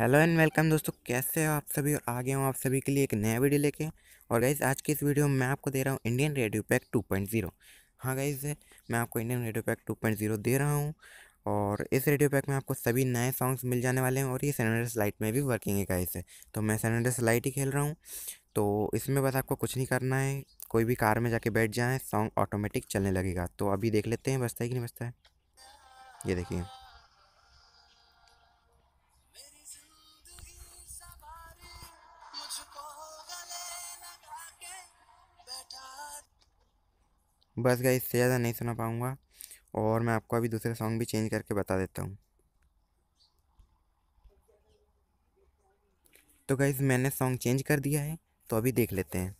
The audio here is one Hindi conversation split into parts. हेलो एंड वेलकम दोस्तों, कैसे हो आप सभी। और आ गया हूँ आप सभी के लिए एक नया वीडियो लेके। और गाइज़ आज की इस वीडियो में मैं आपको दे रहा हूँ इंडियन रेडियो पैक 2.0। हाँ गाइज़, मैं आपको इंडियन रेडियो पैक 2.0 दे रहा हूँ और इस रेडियो पैक में आपको सभी नए सॉन्ग्स मिल जाने वाले हैं। और ये सिलेंडर्स लाइट में भी वर्किंग है गाइज़, तो मैं सिलेंडर्स लाइट ही खेल रहा हूँ। तो इसमें बस आपको कुछ नहीं करना है, कोई भी कार में जाके बैठ जाएँ, सॉन्ग ऑटोमेटिक चलने लगेगा। तो अभी देख लेते हैं बजता है कि नहीं बजता है। ये देखिए, बस गाइस इससे ज़्यादा नहीं सुना पाऊँगा। और मैं आपको अभी दूसरे सॉन्ग भी चेंज करके बता देता हूँ। तो गाइस मैंने सॉन्ग चेंज कर दिया है, तो अभी देख लेते हैं।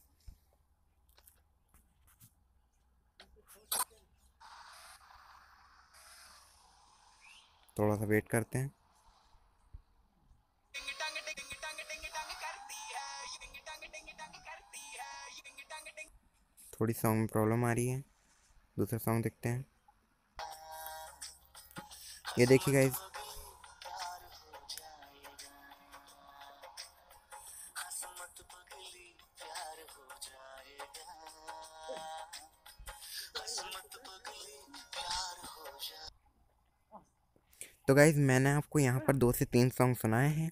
थोड़ा सा वेट करते हैं। थोड़ी सॉन्ग में प्रॉब्लम आ रही है, दूसरा सॉन्ग देखते हैं। ये देखिए गाइस, तो गाइस मैंने आपको यहाँ पर 2 से 3 सॉन्ग सुनाए हैं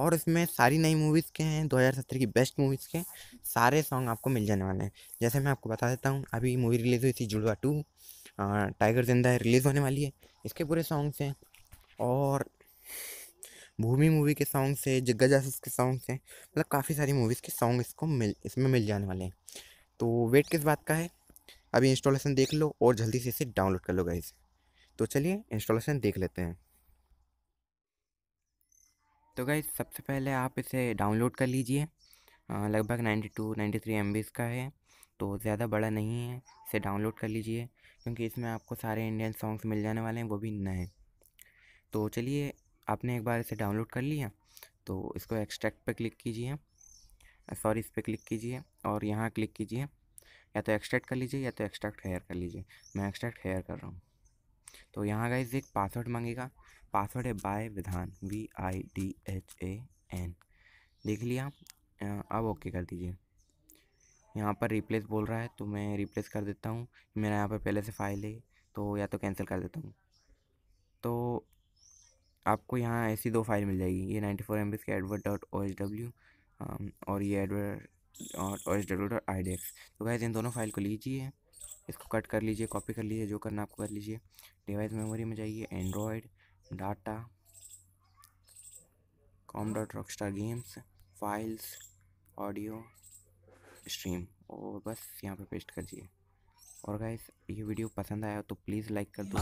और इसमें सारी नई मूवीज़ के हैं, 2017 की बेस्ट मूवीज़ के सारे सॉन्ग आपको मिल जाने वाले हैं। जैसे मैं आपको बता देता हूँ, अभी मूवी रिलीज़ हुई थी जुड़वा 2, टाइगर जिंदा है रिलीज़ होने वाली है, इसके पूरे सॉन्ग्स हैं। और भूमि मूवी के सॉन्ग्स हैं, जिग्गा जासूस के सॉन्ग्स हैं, मतलब काफ़ी सारी मूवीज़ के सॉन्ग इसमें मिल जाने वाले हैं। तो वेट किस बात का है, अभी इंस्टॉलेशन देख लो और जल्दी से इसे डाउनलोड कर लो गाइस। तो चलिए इंस्टॉलेशन देख लेते हैं। तो गाइज़ सबसे पहले आप इसे डाउनलोड कर लीजिए, लगभग 92-93 MB का है, तो ज़्यादा बड़ा नहीं है। इसे डाउनलोड कर लीजिए क्योंकि इसमें आपको सारे इंडियन सॉन्ग्स मिल जाने वाले हैं, वो भी नए। तो चलिए, आपने एक बार इसे डाउनलोड कर लिया तो इसको एक्सट्रैक्ट पर क्लिक कीजिए, सॉरी इस पर क्लिक कीजिए और यहाँ क्लिक कीजिए। या तो एक्सट्रैक्ट कर लीजिए या तो एक्सट्रैक्ट हेयर कर लीजिए, मैं एक्सट्रैक्ट हेयर कर रहा हूँ। तो यहाँ गाइज़ एक पासवर्ड मांगेगा, पासवर्ड है बाय विधान, VIDHAN, देख लिया। अब ओके कर दीजिए। यहाँ पर रिप्लेस बोल रहा है तो मैं रिप्लेस कर देता हूँ, मेरा यहाँ पर पहले से फाइल है, तो या तो कैंसिल कर देता हूँ। तो आपको यहाँ ऐसी 2 फाइल मिल जाएगी, ये 94 MB के advert.osw और ये advert.osw.idx। तो गाइज़ इन दोनों फाइल को लीजिए, इसको कट कर लीजिए, कॉपी कर लीजिए, जो करना आपको कर लीजिए। डिवाइस मेमोरी में जाइए, Android, data, com.rockstargames, files, audio stream, और बस यहाँ पे पेस्ट कर दिए। और गाइस ये वीडियो पसंद आया तो प्लीज़ लाइक कर दो।